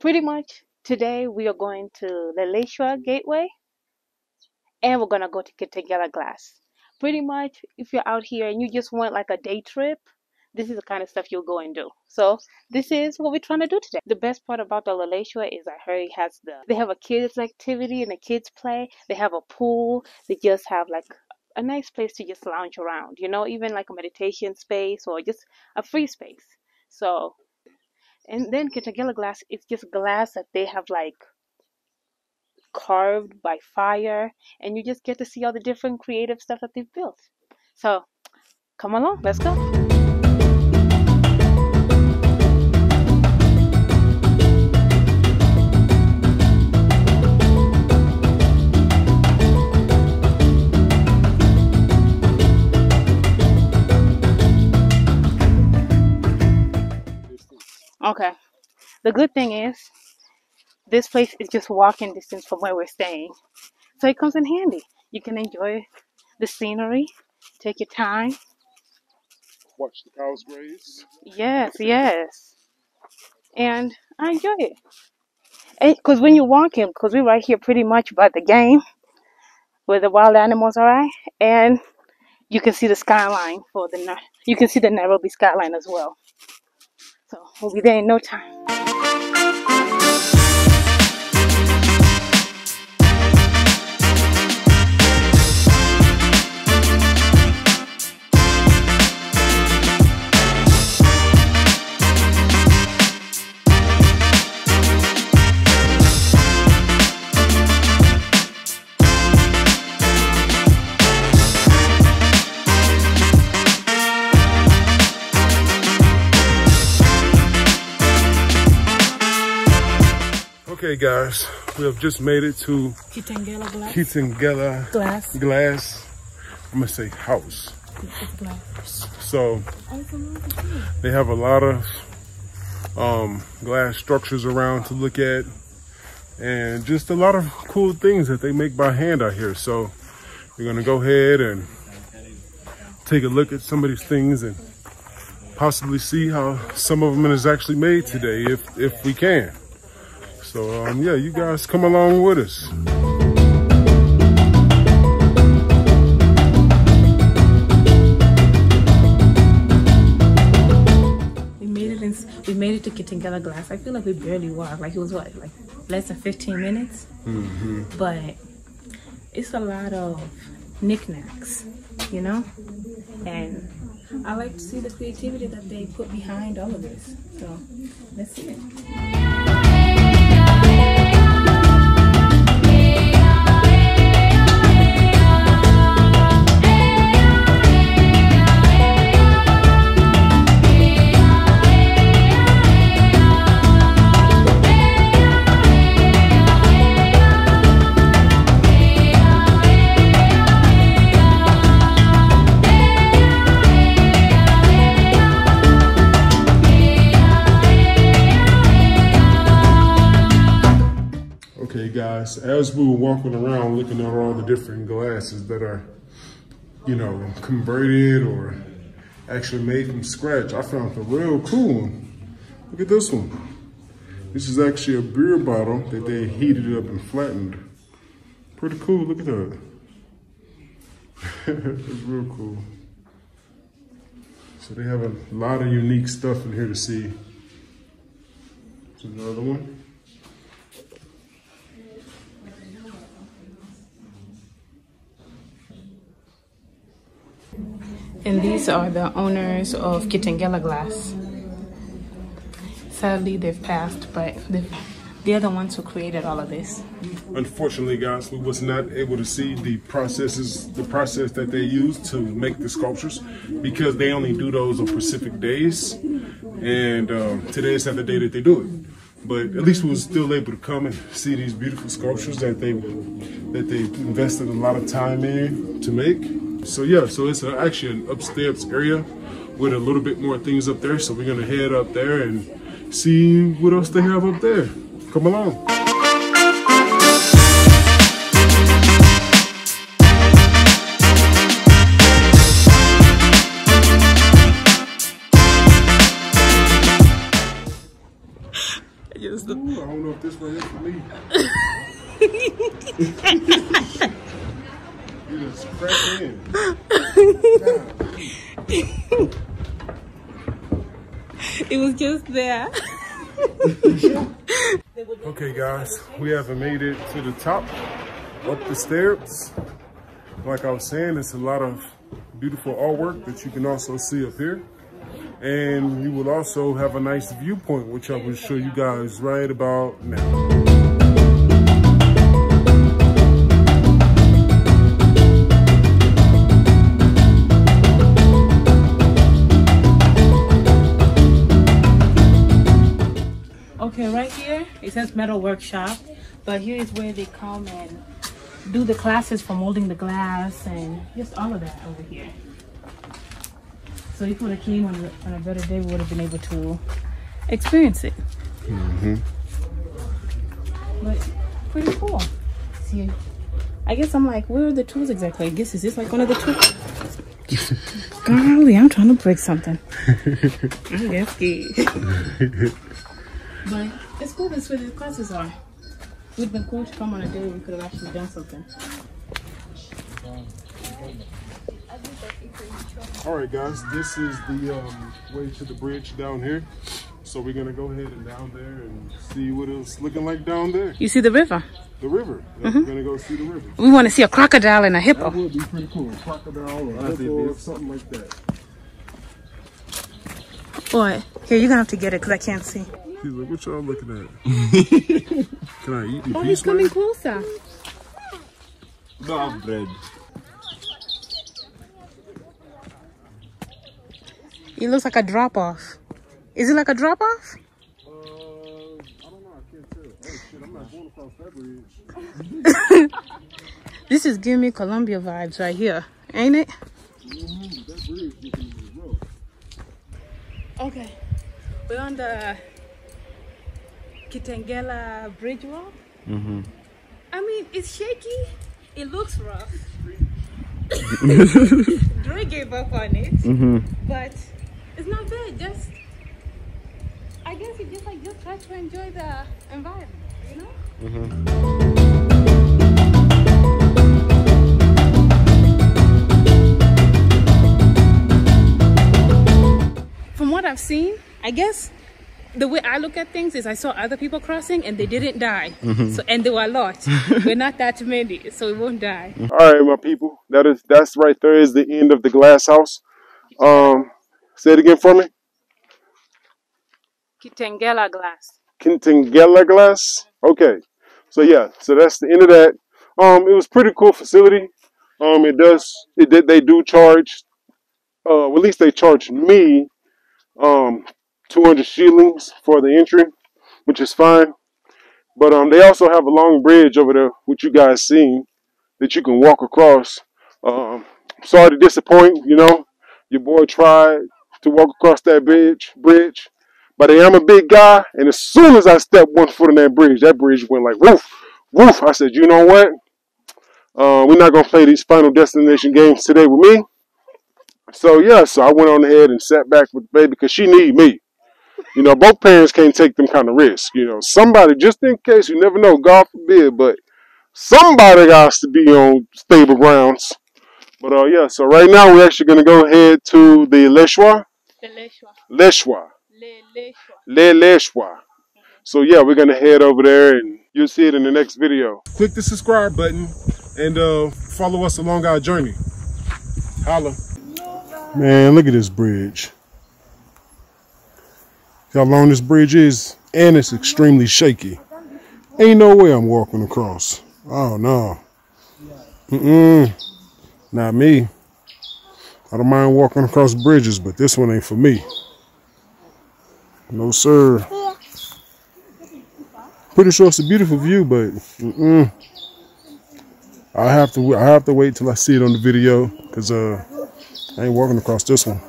pretty much today we are going to Leleshwa Gateway and we're going to go to Kitengela Glass. Pretty much if you're out here and you just want like a day trip, this is the kind of stuff you'll go and do. So this is what we're trying to do today. The best part about the Leleshwa is I heard it has they have a kids activity and a kids play. They have a pool. They just have like a nice place to just lounge around, you know, even like a meditation space or just a free space. So, and then Kitengela Glass is just glass that they have like carved by fire, and you just get to see all the different creative stuff that they've built. So come along, let's go. Okay, the good thing is this place is just walking distance from where we're staying, so it comes in handy. You can enjoy the scenery, take your time, watch the cows graze. Yes, yes, and I enjoy it. Because when you're walking, because we're right here pretty much by the game where the wild animals are at, and you can see the skyline for the you can see the Nairobi skyline as well. So we'll be there in no time. Okay guys, we have just made it to Kitengela Glass. Kitengela Glass. I'm gonna say house. Glass. So they have a lot of glass structures around to look at, and just a lot of cool things that they make by hand out here. So we're gonna go ahead and take a look at some of these things and possibly see how some of them is actually made today, if we can. So yeah, you guys come along with us. We made it to Kitengela Glass. I feel like we barely walked. Like it was what, like less than 15 minutes. Mm-hmm. But it's a lot of knickknacks, you know, and I like to see the creativity that they put behind all of this. So let's see it. As we were walking around looking at all the different glasses that are, you know, converted or actually made from scratch, I found a real cool one. Look at this one. This is actually a beer bottle that they heated up and flattened. Pretty cool, look at that. It's real cool. So they have a lot of unique stuff in here to see. Here's another one. And these are the owners of Kitengela Glass. Sadly, they've passed, but they're the ones who created all of this. Unfortunately, guys, we was not able to see the process that they used to make the sculptures, because they only do those on specific days, and today is not the day that they do it. But at least we were still able to come and see these beautiful sculptures that they invested a lot of time in to make. So yeah, so it's actually an upstairs area with a little bit more things up there. So we're gonna head up there and see what else they have up there. Come along. I just the... Ooh, I don't know if this one is for me. You just crack in. It was just there. Okay, guys, we haven't made it to the top, up the stairs. Like I was saying, it's a lot of beautiful artwork that you can also see up here. And you will also have a nice viewpoint, which I will show you guys right about now. Okay, right here, it says metal workshop, but here is where they come and do the classes for molding the glass and just all of that over here. So if we would have came on a better day, we would have been able to experience it. Mm-hmm. But pretty cool. See, I guess I'm like, where are the tools exactly? I guess, is this like one of the tools? Golly, I'm trying to break something. I'm getting scared. But it's cool, that's where the classes are. It would have been cool to come on a day where we could have actually done something. Alright guys, this is the way to the bridge down here. So we're going to go ahead and down there and see what it's looking like down there. You see the river? The river. Yeah, mm-hmm. We're going to go see the river. We want to see a crocodile and a hippo. That would be pretty cool. A crocodile or a hippo or something like that. Boy, here, you're going to have to get it because I can't see. He's like, what y'all looking at? Can I eat the Oh, he's coming closer. No, bread. It looks like a drop-off. Is it like a drop-off? I don't know. I can't tell. Oh, shit, I'm not going across that bridge. This is giving me Colombia vibes right here, ain't it? Mm-hmm. That bridge is going to be rough. Okay. We're on the Kitengela bridge walk. Mm-hmm. I mean, it's shaky. It looks rough. Dre gave up on it, mm-hmm. But it's not bad. Just, I guess, you just like just try to enjoy the environment, you know. Mm-hmm. From what I've seen, I guess the way I look at things is I saw other people crossing and they didn't die. Mm-hmm. So, and there were a lot. We're not that many, so we won't die. All right, my people, that's right there is the end of the glass house. Say it again for me. Kitengela Glass. Kitengela Glass. Okay, so yeah, so that's the end of that. It was pretty cool facility. They do charge. Well, at least they charged me. 200 shillings for the entry, which is fine, but they also have a long bridge over there, which you guys seen, that you can walk across. Sorry to disappoint, you know, your boy tried to walk across that bridge, but I am a big guy, and as soon as I stepped one foot on that bridge went like woof, woof. I said, you know what, we're not gonna play these Final Destination games today with me. So yeah, so I went on ahead and sat back with the baby because she need me. You know, both parents can't take them kind of risk. You know, somebody, just in case, you never know, God forbid, but somebody has to be on stable grounds. But yeah, so right now we're actually going to go ahead to the Leleshwa. Leleshwa. So yeah, we're going to head over there and you'll see it in the next video. Click the subscribe button and follow us along our journey. Holla. Man, look at this bridge. How long this bridge is, and it's extremely shaky. Ain't no way I'm walking across. Oh no. Not me. I don't mind walking across bridges, but this one ain't for me. No sir. Pretty sure it's a beautiful view, but I have to wait till I see it on the video, cause I ain't walking across this one.